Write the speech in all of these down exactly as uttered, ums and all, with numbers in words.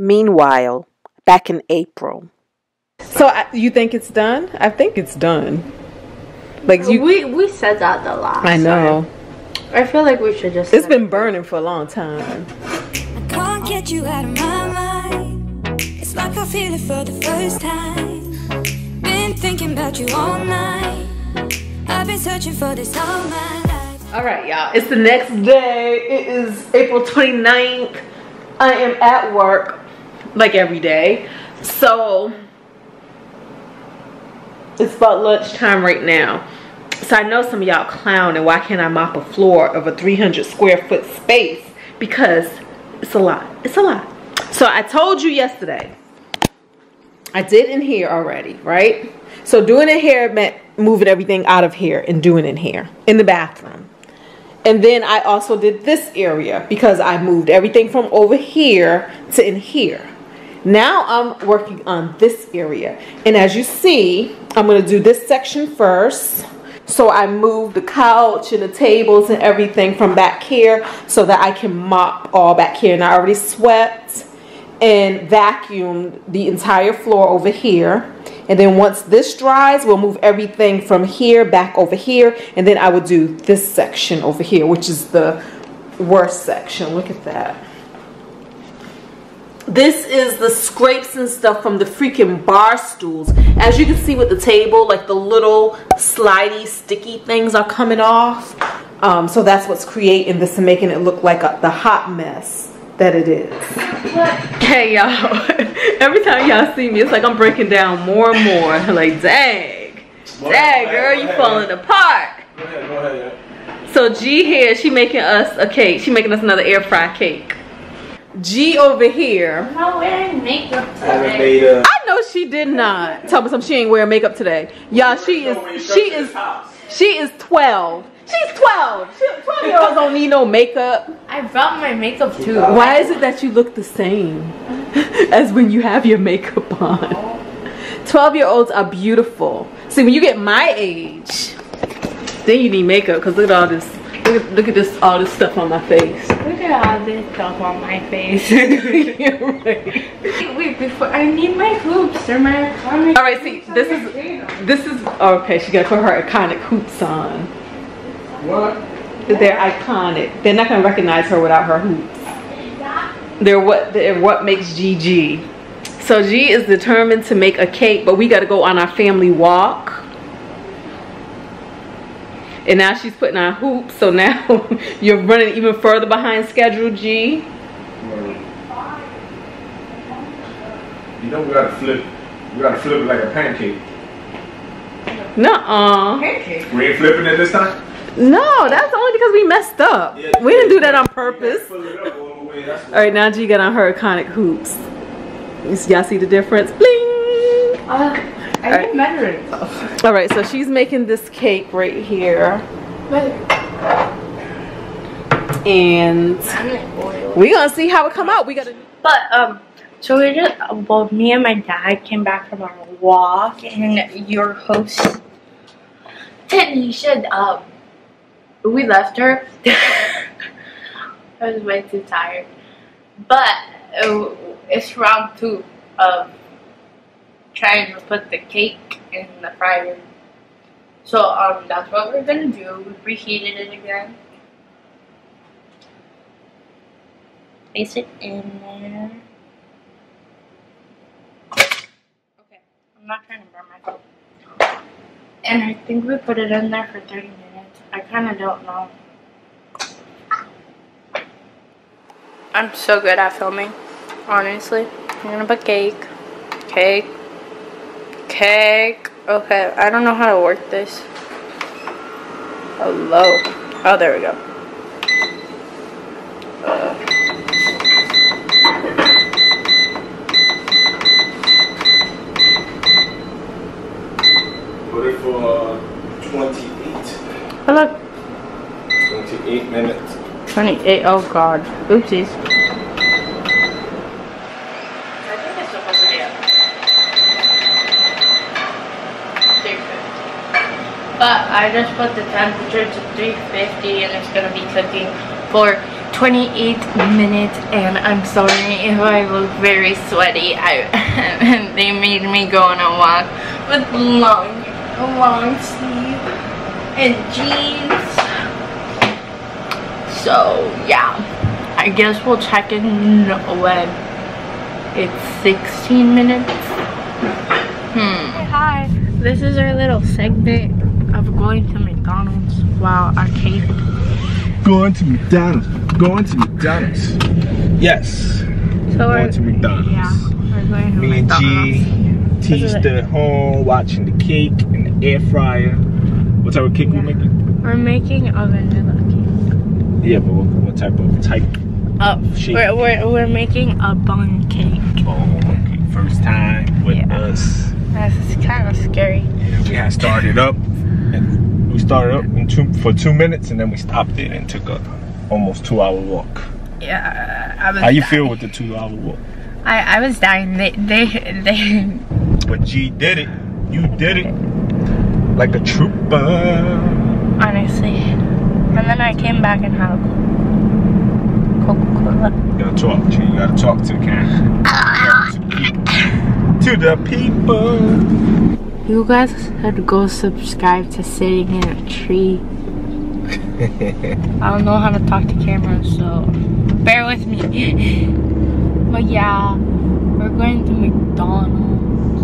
Meanwhile, back in April. So I, you think it's done? I think it's done. Like you, we we said that the last. I know. Time. I feel like we should just. It's been it. burning for a long time. I can't get you out of my mind. It's like I feel it for the first time. Been thinking about you all night. I've been searching for this all my life. All right, y'all. It's the next day. It is April twenty-ninth. I am at work, like every day. So it's about lunchtime right now. So I know some of y'all clowning, why can't I mop a floor of a three hundred square foot space? Because it's a lot, it's a lot. So I told you yesterday, I did in here already, right? So doing in here meant moving everything out of here and doing in here, in the bathroom. And then I also did this area because I moved everything from over here to in here. Now I'm working on this area. And as you see, I'm going to do this section first. So I moved the couch and the tables and everything from back here so that I can mop all back here. And I already swept and vacuumed the entire floor over here. And then once this dries, we'll move everything from here back over here. And then I will do this section over here, which is the worst section. Look at that. This is the scrapes and stuff from the freaking bar stools. As you can see with the table, like the little slidey, sticky things are coming off. Um, so that's what's creating this and making it look like a, the hot mess that it is. Hey y'all, every time y'all see me, it's like I'm breaking down more and more. Like, dang, well, dang well, girl, well, you well, falling well. apart. Go ahead, go ahead, yeah. So G here, she making us a cake. She making us another air fry cake. G over here. I'm not wearing makeup today. I know she did not. Tell me something. She ain't wearing makeup today. Y'all, she is, she is, she is twelve. She's twelve. twelve-year-olds don't need no makeup. I brought my makeup too. Why is it that you look the same as when you have your makeup on? twelve-year-olds are beautiful. See, when you get my age, then you need makeup because look at all this. Look at, look at this, all this stuff on my face. Look at all this stuff on my face. You're right. Wait, wait, before I need my hoops. They're my iconic. All right, see, this is this is okay. She gotta put her iconic hoops on. What? They're iconic. They're not gonna recognize her without her hoops. They're what they're what makes G G. So G is determined to make a cake, but we gotta go on our family walk. And now she's putting on hoops, so now you're running even further behind schedule, G. You know we gotta flip, we gotta flip it like a pancake. Nuh-uh. Pancake. We ain't flipping it this time. No, that's only because we messed up. Yeah, we didn't do that on purpose. All, all right, now G got on her iconic hoops. Y'all see the difference? Bling. Uh. I didn't measure it. All right, so she's making this cake right here, and we're gonna see how it come out. We gotta. But um, so we just well, me and my dad came back from our walk, and your host, and you should um, we left her. I was way too tired, but it, it's round two of. Trying to put the cake in the fryer. So um, that's what we're gonna do. We preheated it again. Place it in there. Okay, I'm not trying to burn my phone. And I think we put it in there for thirty minutes. I kind of don't know. I'm so good at filming, honestly. I'm gonna put cake, cake. Cake. Okay, I don't know how to work this. Hello. Oh, there we go. Uh. Put it for twenty-eight. Oh, look. twenty-eight minutes. twenty-eight. Oh, God. Oopsies. But I just put the temperature to three fifty and it's going to be cooking for twenty-eighth minute, and I'm sorry if I look very sweaty. I they made me go on a walk with long long sleeve and jeans. So yeah, I guess we'll check in when it's sixteen minutes. Hmm. Hi, this is our little segment of going to McDonald's while I cater. Going to McDonald's. Going to McDonald's. Yes. So going we're, to McDonald's. Yeah, we're going to Me McDonald's. And G, T's still home watching the cake in the air fryer. What type of cake yeah. we making? We're making a vanilla cake. Yeah, but what, what type of type? Oh, shape? We're, we're, we're making a bun cake. Oh, okay. First time with yeah. us. That's kind of scary. Yeah, we had started up. And we started up in two, for two minutes, and then we stopped it and took a almost two-hour walk. Yeah, I was. How you dying. feel with the two-hour walk? I I was dying. They they they. But G did it. You did it like a trooper. Honestly, and then I came back and had Coca-Cola. You gotta talk, G. You gotta talk to the camera. Ah. To the people. You guys should go subscribe to Sitting in a Tree. I don't know how to talk to camera, so bear with me. But yeah, we're going to McDonald's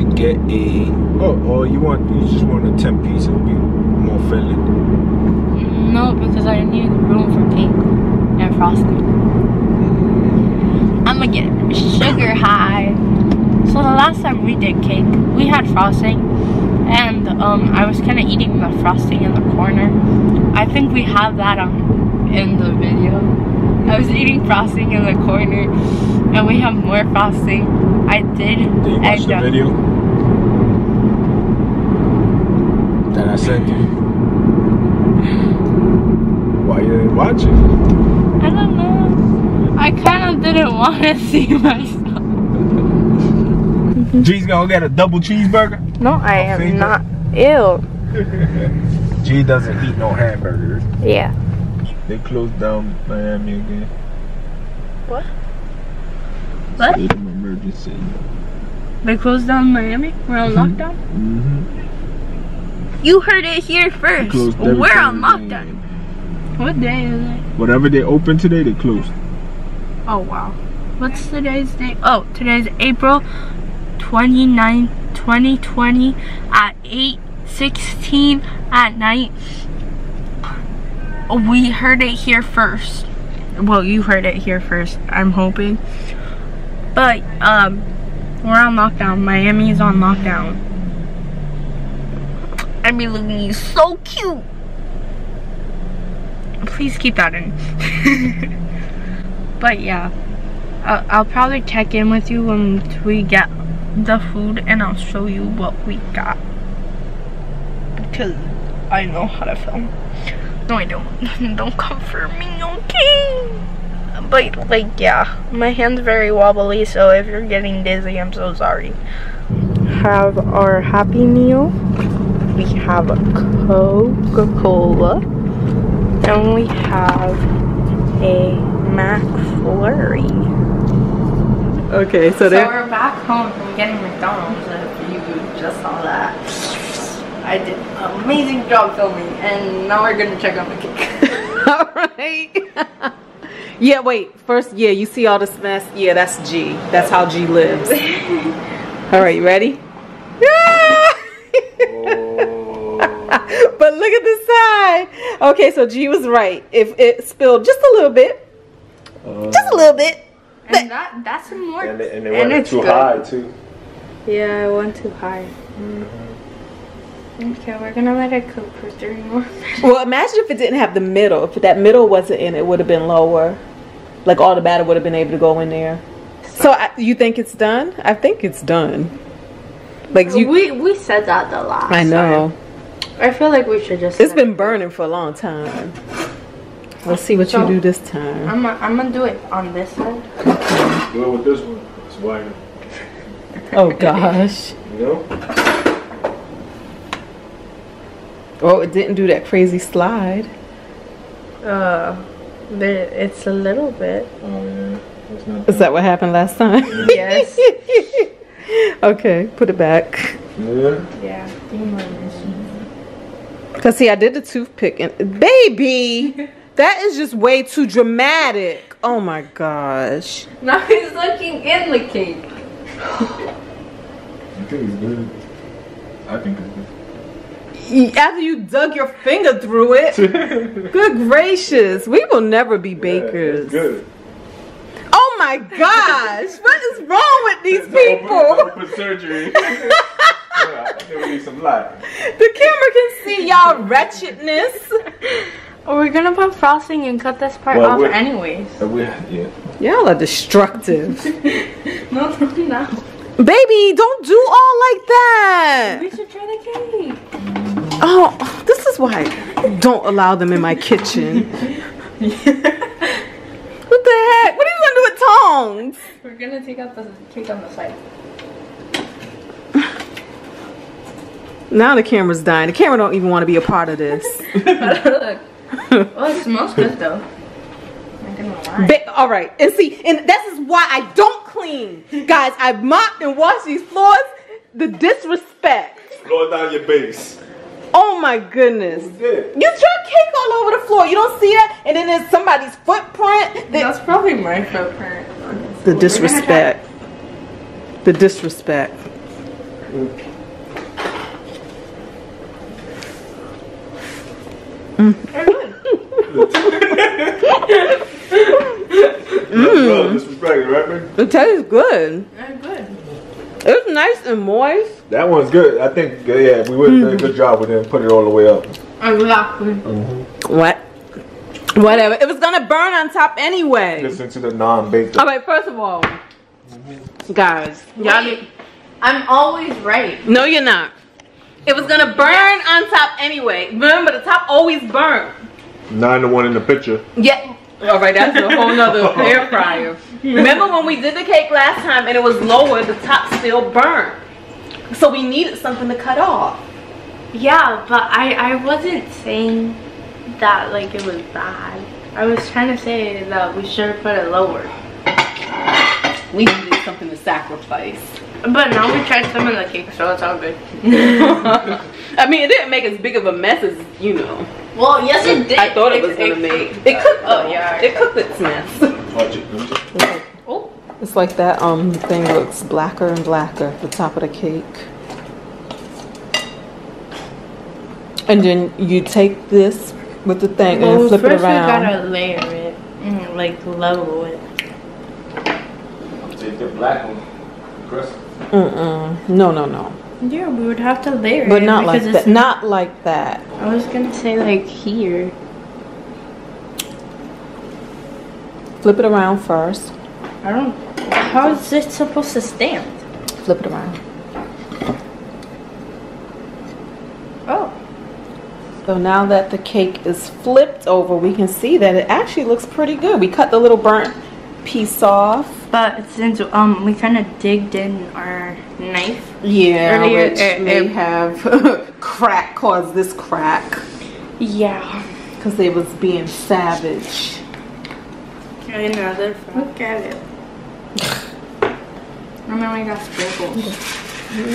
to get a. Oh, oh, you want? You just want a ten piece? It'll be more filling. No, because I need room for pink and frosting. I'ma get sugar high. So the last time we did cake, we had frosting, and um, I was kind of eating the frosting in the corner. I think we have that on in the video. I was eating frosting in the corner, and we have more frosting. I did. Did you watch the up. video that I sent you? Why you didn't watch it? I don't know. I kind of didn't want to see myself. G's gonna get a double cheeseburger? No, I am favorite. not. Ew. G doesn't eat no hamburgers. Yeah. They closed down Miami again. What? What? It's an emergency. They closed down Miami? We're on lockdown? Mm-hmm. You heard it here first. We're on lockdown. What day is it? Whatever they opened today, they closed. Oh, wow. What's today's day? Oh, today's April twenty-ninth, twenty twenty at eight sixteen at night. We heard it here first. Well, you heard it here first, I'm hoping. But um we're on lockdown. Miami is on lockdown. I mean, look at me, so cute. Please keep that in. But yeah, I'll, I'll probably check in with you when we get the food, and I'll show you what we got, because I know how to film. No, I don't. Don't come for me, okay? But like, yeah, my hand's very wobbly, so if you're getting dizzy, I'm so sorry. Have our Happy Meal. We have a Coca-Cola, and we have a McFlurry. Okay, so, so we're back home from getting McDonald's. If you just saw that, I did an amazing job filming, and now we're gonna check on the cake. All right. Yeah, wait. First, yeah, you see all this mess? Yeah, that's G. That's how G lives. All right, you ready? Yeah! Oh. But look at the side. Okay, so G was right. If it spilled just a little bit, uh. just a little bit. And that, that's more. And it, and it and went too good. high, too. Yeah, it went too high. Mm-hmm. Okay, we're gonna let it cook for three more minutes. Well, imagine if it didn't have the middle. If that middle wasn't in, it would have been lower. Like, all the batter would have been able to go in there. So, I, you think it's done? I think it's done. Like you, we, we said that the last I know. Time. I feel like we should just. It's been it. burning for a long time. Let's see what so, you do this time. I'm gonna I'm gonna do it on this side. Do it with this one. It's wider. Oh gosh. You know? Oh, it didn't do that crazy slide. Uh. There, it's a little bit. Oh, yeah. That's not bad. Is that what happened last time? Yes. Okay, put it back. Yeah. Yeah. Because, see, I did the toothpick and... Baby! That is just way too dramatic. Oh, my gosh. Now he's looking in the cake. I think it's good. I think it's good. After you dug your finger through it. Good gracious. We will never be bakers. Yeah, good. Oh my gosh. What is wrong with these it's people? Open, open surgery. Yeah, I think we need some light. The camera can see y'all wretchedness. Well, we're going to put frosting and cut this part well, off anyways. Yeah. Y'all are destructive. No, no. Baby, don't do all like that. We should try the cake. Oh, this is why I don't allow them in my kitchen. What the heck? What are you going to do with tongs? We're going to take out the cake on the side. Now the camera's dying. The camera don't even want to be a part of this. Look. Well, it smells good, though. I'm not gonna lie. Ba all right. And see, and this is why I don't clean. Guys, I've mopped and washed these floors. The disrespect. Blow down your base. Oh my goodness. You dropped cake all over the floor. You don't see that? And then there's somebody's footprint. That That's probably my footprint. The disrespect. The disrespect. Mm. Mm. It tastes good. Very good. It's nice and moist. That one's good. I think, yeah, we would have done a good job with it and put it all the way up. Exactly. Mm-hmm. What? Whatever. It was going to burn on top anyway. Listen to the non-baker. All right, first of all, mm-hmm. guys. Y'all, I'm always right. No, you're not. It was going to burn yeah. on top anyway. Remember, the top always burns. Nine to one in the picture. Yeah. All right, that's a whole nother air fryer. Remember when we did the cake last time and it was lower, the top still burned. So we needed something to cut off. Yeah, but I, I wasn't saying that like it was bad. I was trying to say that we should have put it lower. We needed something to sacrifice. But now we tried some of the cake, so it's all good. I mean, it didn't make as big of a mess as, you know. Well, yes it did. I thought it, it was going to make. It cooked. Oh, yeah. It cooked its mess. Watch it. It's like, oh. It's like that um thing looks blacker and blacker, the top of the cake. And then you take this with the thing well, and flip it around. First we gotta layer it and like level it. Take the black one. Mm-mm. No, no, no. Yeah, we would have to layer but it. But not like that. Not like that. I was going to say like here. Flip it around first. I don't... How is this supposed to stand? Flip it around. Oh. So now that the cake is flipped over, we can see that it actually looks pretty good. We cut the little burnt piece off. But since um we kind of digged in our knife, yeah, earlier, which it, may it, have crack caused this crack. Yeah, because it was being savage. Another look at it. And then we got sprinkles.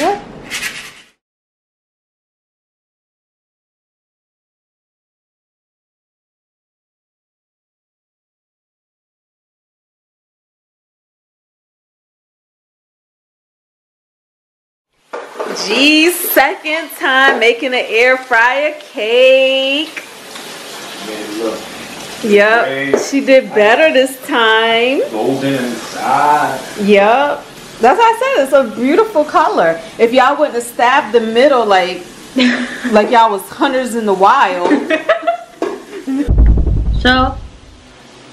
Yep. Geez, second time making an air fryer cake. Yep, she did better this time. Golden inside. Yep, that's why I said it's a beautiful color. If y'all wouldn't have stabbed the middle like, like y'all was hunters in the wild. So,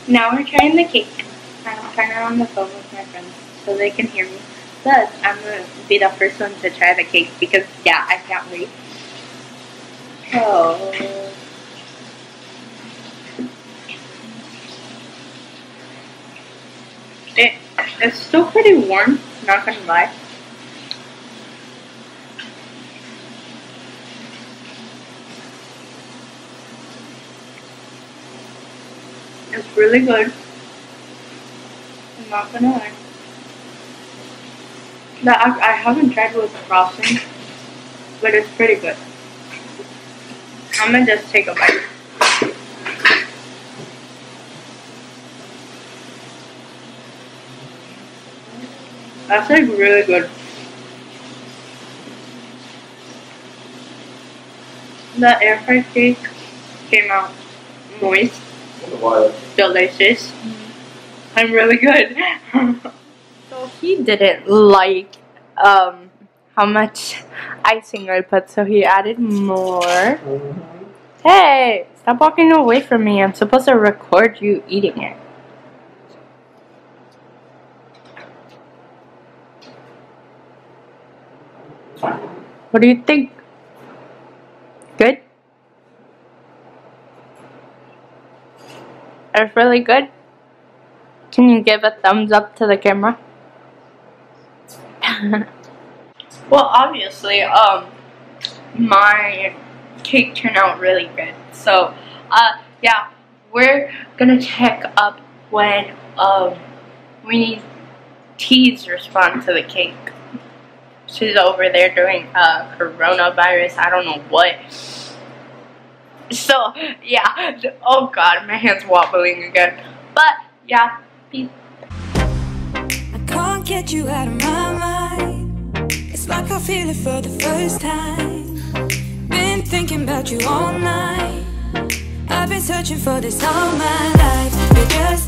now we're trying the cake. I'm trying it on the phone with my friends so they can hear me. But I'm going to be the first one to try the cake because, yeah, I can't wait. Oh. It, it's still pretty warm, not going to lie. It's really good. I'm not gonna lie. No, I, I haven't tried with the frosting, but it's pretty good. I'm gonna just take a bite. That's like really good. The air fried cake came out moist, delicious, mm-hmm. and really good. So he didn't like um, how much icing I put, so he added more. Mm-hmm. Hey, stop walking away from me. I'm supposed to record you eating it. What do you think? Good? It's really good. Can you give a thumbs up to the camera? Well, obviously, um, my cake turned out really good. So, uh, yeah, we're gonna check up when um we need T's response to the cake. She's over there doing uh, coronavirus, I don't know what. So, yeah. Oh, God, my hand's wobbling again. But, yeah. Peace. I can't get you out of my mind. It's like I feel it for the first time. Been thinking about you all night. I've been searching for this all my life. Because